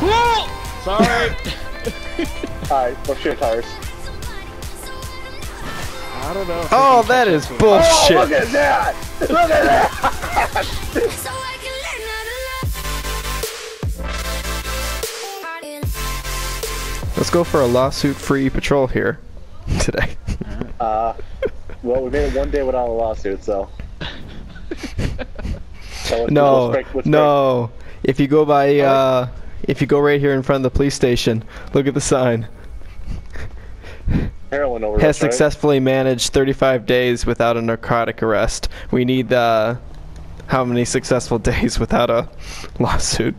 Whoa! Sorry. Alright, what's your tires? I don't know. Oh, that is bullshit. Oh, look at that! Look at that! Let's go for a lawsuit-free patrol here today. Well, we made it one day without a lawsuit, so. No. If you go by, if you go right here in front of the police station, look at the sign. Heroin overdose. Has successfully managed 35 days without a narcotic arrest. We need how many successful days without a lawsuit?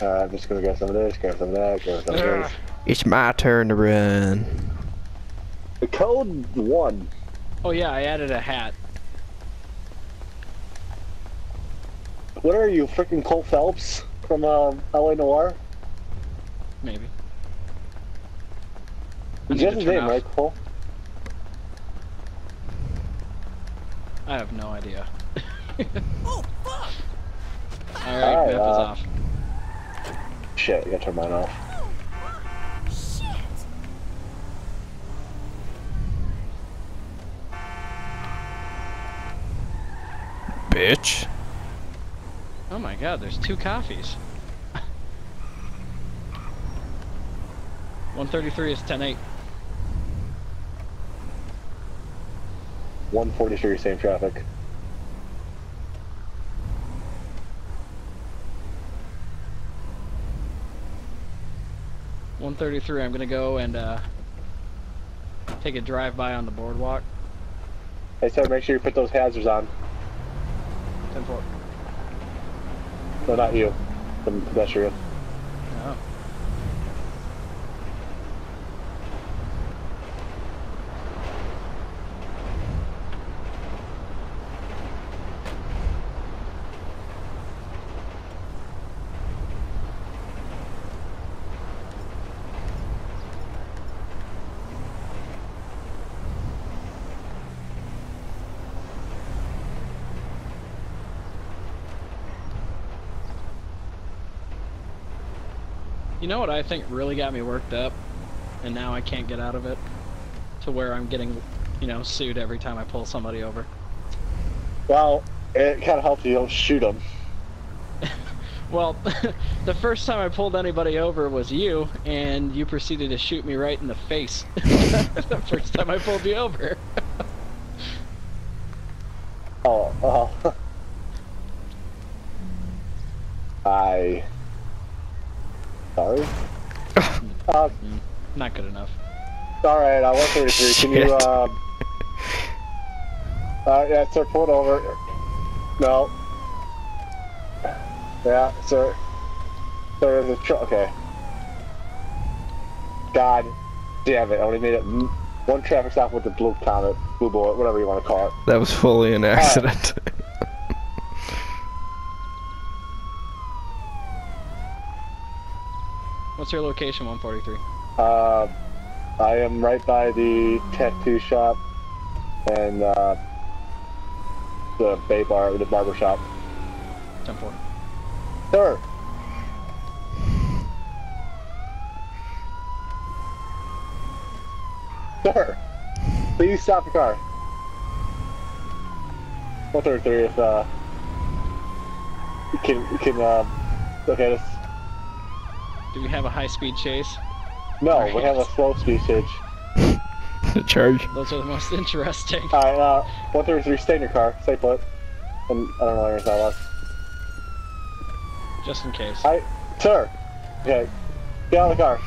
I'm just gonna grab some of this, grab some of that, grab some of this. It's my turn to run. The code 1. Oh yeah, I added a hat. What are you, freaking Cole Phelps from LA Noir? Maybe. You got his name right, Cole? I have no idea. Oh fuck! Alright, Bip is off. Shit, you gotta turn mine off. Oh, shit. Bitch. Oh my god, there's 2 coffees. 133 is 10-8. 143, same traffic. I'm gonna go and take a drive-by on the boardwalk. Hey, so make sure you put those hazards on. 10-4. No, not you. The pedestrian. Oh. You know what I think really got me worked up, and now I can't get out of it, to where I'm getting, you know, sued every time I pull somebody over? Well, it kind of helps you don't shoot them. Well, the first time I pulled anybody over was you, and you proceeded to shoot me right in the face. The first time I pulled you over. Oh. Sorry. Not good enough. Alright, I want 33. Can you, yeah, sir, pull it over. No. Yeah, sir. There's a truck. Okay. God damn it. I only made it one traffic stop with the blue comet, blue bullet, whatever you want to call it. That was fully an accident. What's your location, 143? I am right by the tattoo shop and the bay bar, the barber shop. 10-4. Sir! Sir! Please stop the car. 133 if, okay, let's... Do we have a high-speed chase? No, we have a slow-speed chase. Charge. Those are the most interesting. Alright, 133, stay in your car. Stay put. And I don't know where it's not left. Just in case. Sir! Okay. Get out of the car.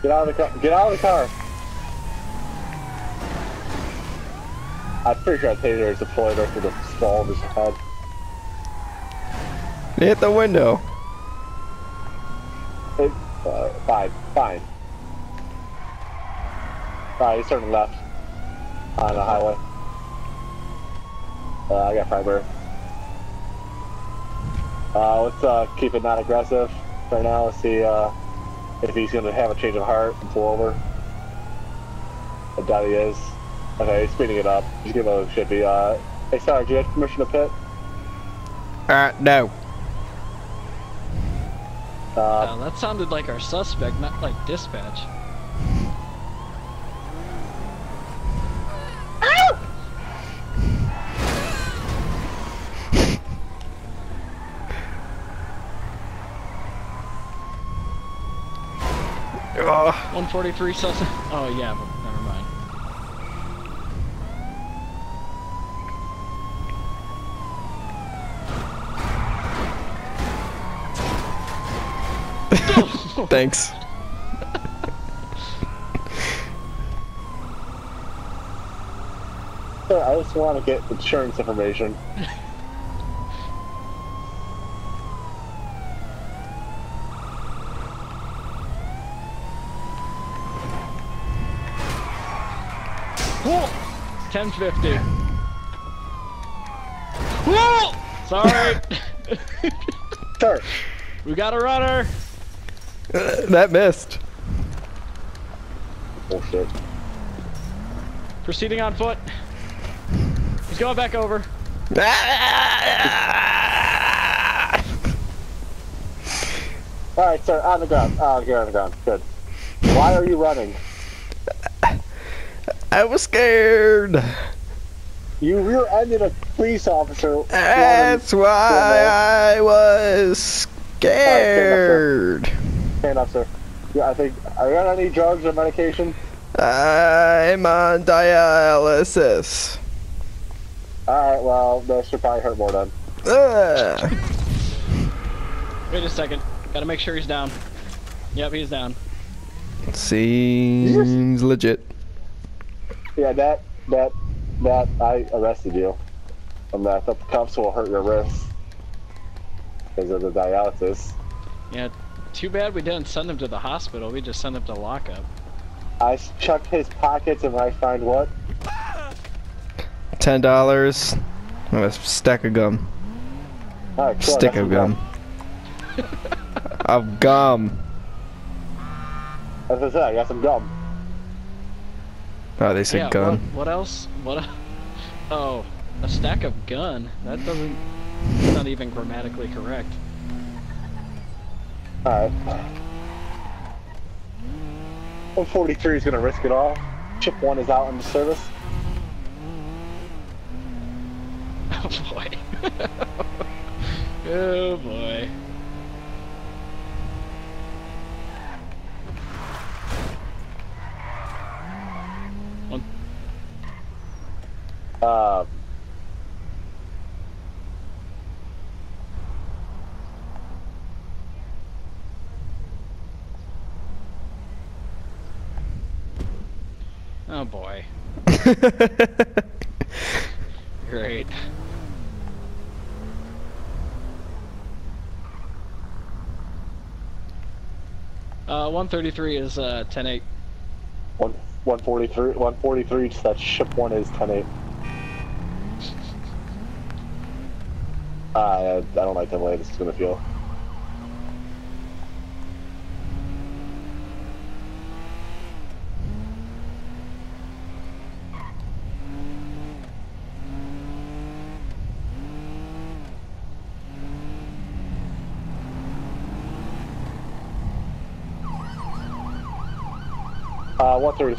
Get out of the car. Get out of the car! I'm pretty sure Taser is deployed after the fall of his head. They hit the window. Fine. Alright, he's turning left on the highway. I got fiber. Let's keep it not aggressive right now. Let's see if he's gonna have a change of heart and pull over. I doubt he is. Okay, he's speeding it up. He's gonna should be hey, sorry, do you have permission to pit? No. That sounded like our suspect, not like dispatch. Oh. 143 suspect. Oh yeah, but never mind. Thanks. I just want to get insurance information. Cool. 1050. Cool. Sorry. Sure. We got a runner. That missed. Bullshit. Proceeding on foot. He's going back over. Alright, sir, on the ground. You're on the ground. Good. Why are you running? I was scared. You rear-ended a police officer. That's why I was scared. Stand up, sir. Yeah, I think, are you on any drugs or medication? I'm on dialysis. Alright, well, this should probably hurt more then. Wait a second. Gotta make sure he's down. Yep, he's down. Seems legit. Yeah, that I arrested you. And that the cuffs will hurt your wrists. Because of the dialysis. Yeah. Too bad we didn't send him to the hospital, we just sent him to lockup. I checked his pockets and I find what? $10 and a stack of gum. Right, cool. Stick of gum. Of gum. That's what I said, I got some gum. Oh, they said gum. What else? Oh, a stack of gun. That doesn't... That's not even grammatically correct. Alright. 143 is going to risk it all. Chip 1 is out in the service. Oh boy. Oh boy. Oh boy. Great. $133 is 10-8. 143. So that ship 1 is 10-8. I don't like the way this is gonna feel.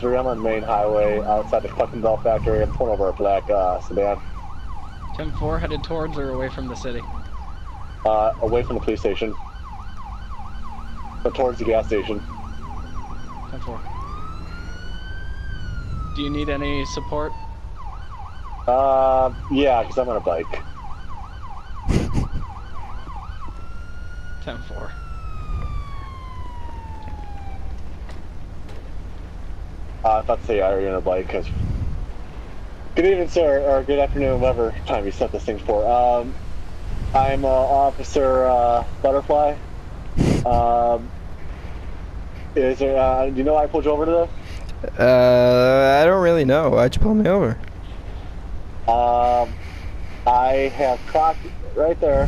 I'm on main highway outside the Cluckendall factory. I'm pulling over a black sedan. 10-4 headed towards or away from the city? Away from the police station. But towards the gas station. 10-4. Do you need any support? Yeah, because I'm on a bike. 10-4. I thought to say I already on a bike because... Good evening, sir, or good afternoon, whatever time you set this thing for. I'm Officer Butterfly. Is there, do you know why I pulled you over today? I don't really know. Why'd you pull me over? I have clocked right there.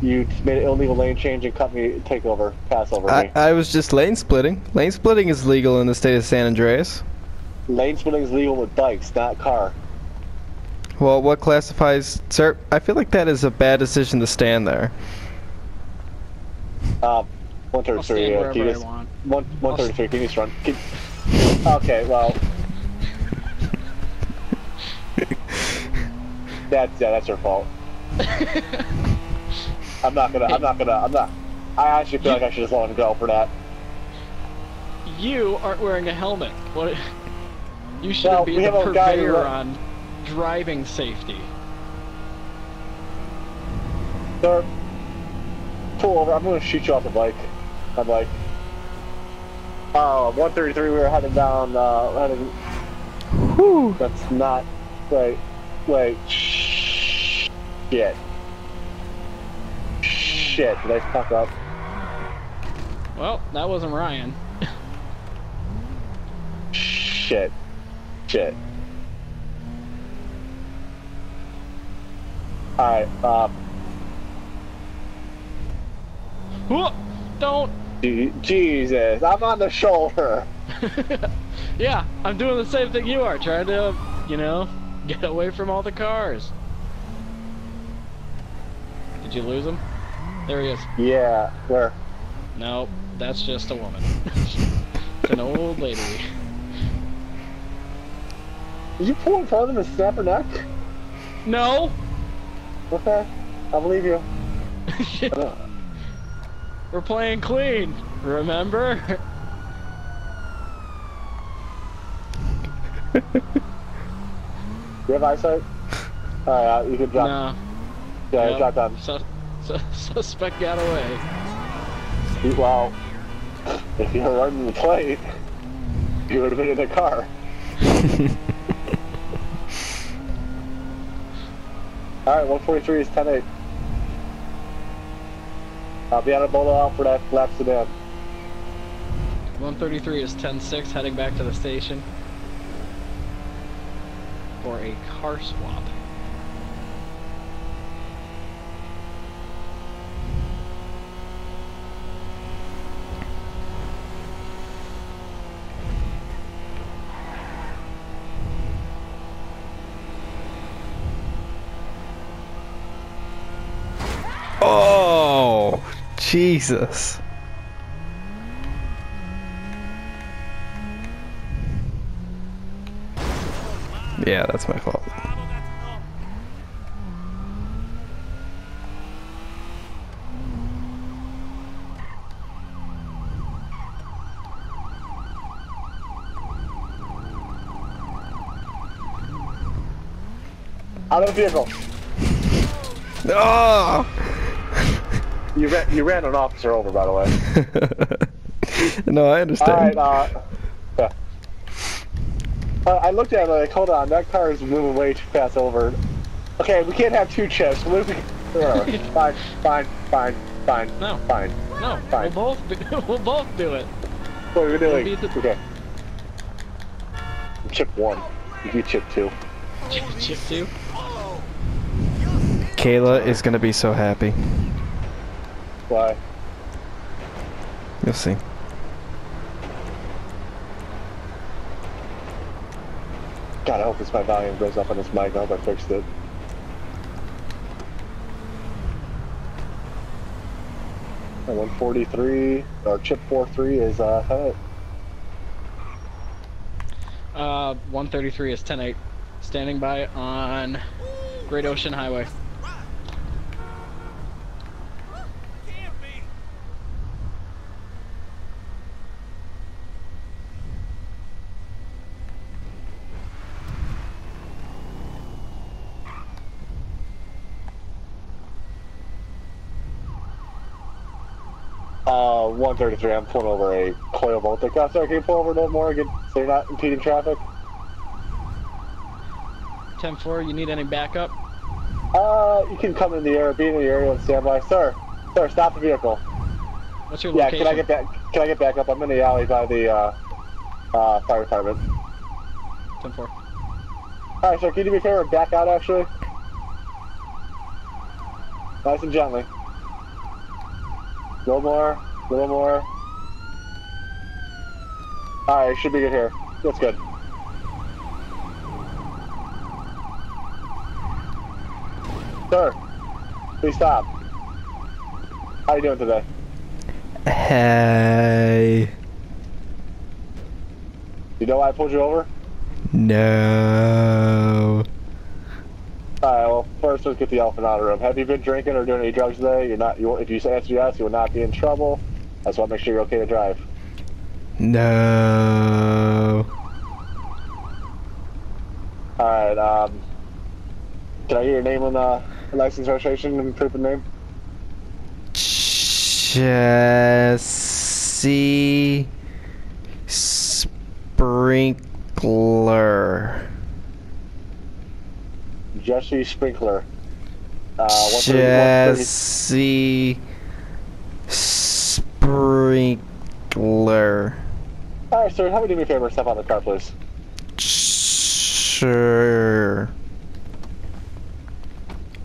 You made an illegal lane change and cut me, take over, pass over me. I was just lane splitting. Lane splitting is legal in the state of San Andreas. Lane splitting is legal with bikes, not car. Well, what classifies... Sir, I feel like that is a bad decision to stand there. 133, can you just... 133, can you just run? Okay, well... that's your fault. I actually feel like I should just let him go for that. You aren't wearing a helmet. What? You should be the purveyor on driving safety. Sir, pull over. I'm going to shoot you off the bike. I'm like, 133. We were heading down. Whew. That's not right. Wait. Shit. Shit, did I fuck up? Well, that wasn't Ryan. Shit. Shit. Alright, Whoa! Don't! Jesus, I'm on the shoulder! Yeah, I'm doing the same thing you are, trying to, you know, get away from all the cars. Did you lose him? There he is. Yeah, where? No, that's just a woman. It's an old lady. Did you pull in front of him and snap her neck? No! Okay, I believe you. We're playing clean, remember? Do you have eyesight? Alright, you can drop. No. Yeah, yep. Drop down. Suspect got away. Well, if you were running the plate, you would have been in the car. Alright, 143 is 10-8. I'll be on a bolo out for that lap sedan. 133 is 10-6, heading back to the station for a car swap. Jesus. Yeah, that's my fault. Out of the vehicle. No! You ran an officer over, by the way. No, I understand. Alright, yeah. I looked at it like, hold on, that car is moving way too fast over. Okay, we can't have two chips. Fine. No. Fine. No, fine. We'll both do it. What are we doing? Okay. Chip one. You chip two. Chip two? Kayla is going to be so happy. Why? You'll see. God, I hope it's my volume goes up on this mic. I hope I fixed it. And 143 or chip 43 is 10-8. 133 is 10-8. Standing by on Great Ocean Highway. I'm pulling over a coil thing. Oh, sorry, can you pull over a little more again so you're not impeding traffic? 10-4, you need any backup? You can come in the area, be in the area and stand by. Sir, stop the vehicle. What's your location? Yeah, can I get back up? I'm in the alley by the fire department. 10-4. Alright, sir, can you do me a favor and back out actually? Nice and gently. A little more. Alright, should be good here. That's good. Sir, please stop. How are you doing today? Hey. You know why I pulled you over? No. Alright, well, first let's get the elephant out of the room. Have you been drinking or doing any drugs today? You're not. If you answer yes, you will not be in trouble. That's why I make sure you're okay to drive. No. Alright, can I get your name on the license registration and proof of name? Jesse Sprinkler. Jesse Sprinkler. Jesse Sprinkler. Alright, sir, how about you do me a favor and step out of the car, please? Sure.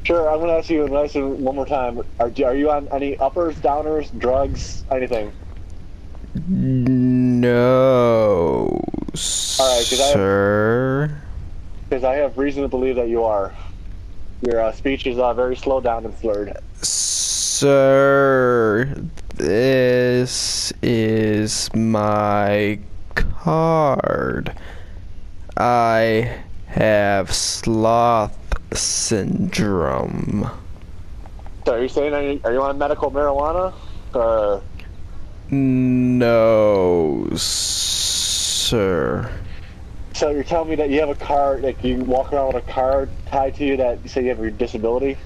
Sure, I'm gonna ask you one more time. Are you on any uppers, downers, drugs, anything? No. All right, sir. Because I have reason to believe that you are. Your speech is very slowed down and slurred. Sir, this is my card. I have sloth syndrome. So are you saying, are you on medical marijuana? Or? No, sir. So you're telling me that you have a card, like you walk around with a card tied to you that you say you have your disability?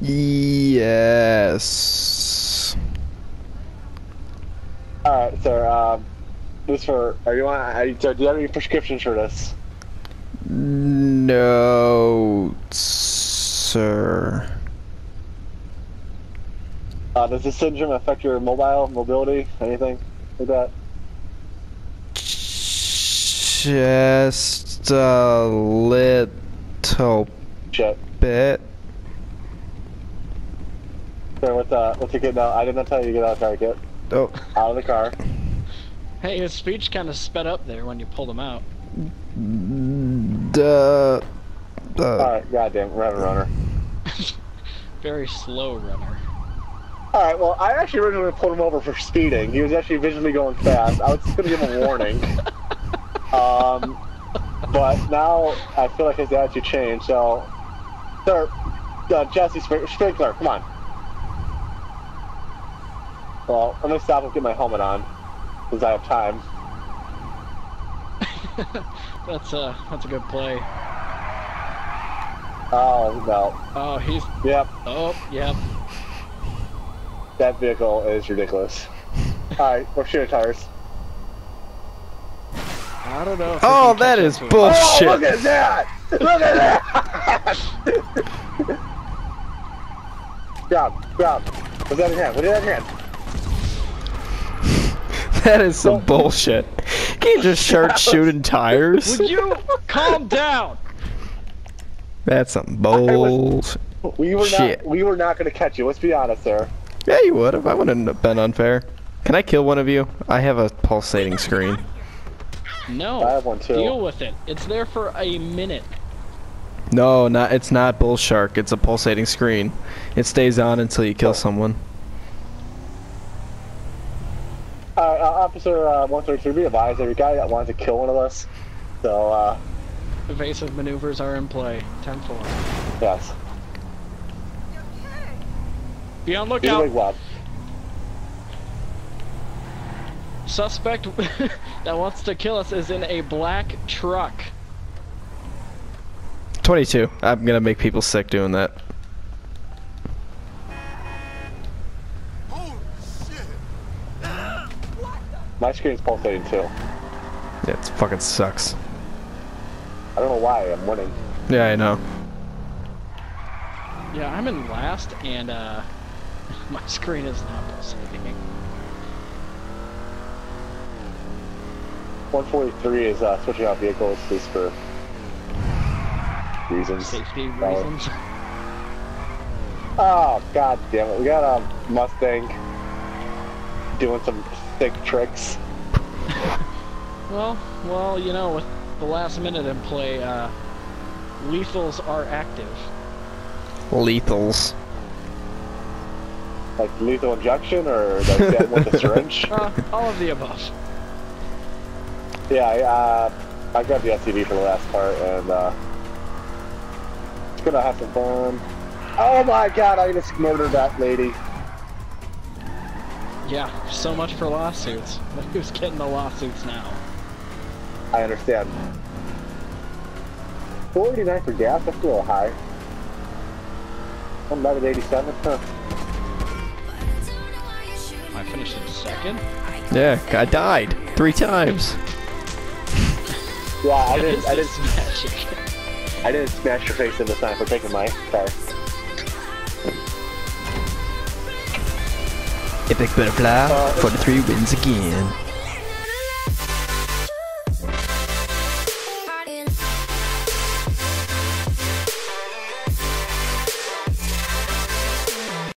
Yes. Alright, sir, do you have any prescriptions for this? No, sir. Does this syndrome affect your mobility, anything like that? Just a little bit. Sir, what's your kid now? I did not tell you to get out of the car, kid. Oh. Out of the car. Hey, his speech kind of sped up there when you pulled him out. Alright, goddamn, runner. Very slow runner. Alright, well, I actually originally pulled him over for speeding. He was actually visually going fast. I was just gonna give him a warning. But now I feel like his attitude changed, so... Sir, Jesse Sprinkler, come on. Well, I'm gonna stop and get my helmet on, since I have time. That's a good play. Oh no. Oh, he's. Yep. Oh, yep. That vehicle is ridiculous. All right, we're shooting tires. I don't know. Oh, that is bullshit. Oh, look at that! Look at that! Grab. What's that in hand? What is that in hand? That is some bullshit. You can't just start shooting tires. Would you calm down? That's some bullshit. We were not gonna catch you. Let's be honest, sir. Yeah, you would if I wouldn't have been unfair. Can I kill one of you? I have a pulsating screen. No. I have one too. Deal with it. It's there for a minute. No, it's not bull shark. It's a pulsating screen. It stays on until you kill someone. Officer 132, be advised, every guy that wants to kill one of us, so evasive maneuvers are in play. 10-4. Yes. Be on lookout. Suspect that wants to kill us is in a black truck. 22. I'm gonna make people sick doing that. My screen's pulsating too. Yeah, it fucking sucks. I don't know why, I'm winning. Yeah, I know. Yeah, I'm in last, and my screen is not pulsating. 143 is switching out vehicles just for reasons. Safety reasons. Oh, god damn it! We got a Mustang doing some thick tricks. well, you know, with the last minute in play, lethals are active. Lethals. Like lethal injection or like them with a syringe? All of the above. Yeah, I grabbed the SUV for the last part and it's gonna have some fun. Oh my god, I just murdered that lady. Yeah, so much for lawsuits. Look who's getting the lawsuits now. I understand. 489 for gas, that's a little high. I'm about at 87, huh? I finished in second? Yeah, I died 3 times. Yeah, I didn't smash it. I didn't smash your face in this time for taking my car. Epic Butterfly, 43 wins again.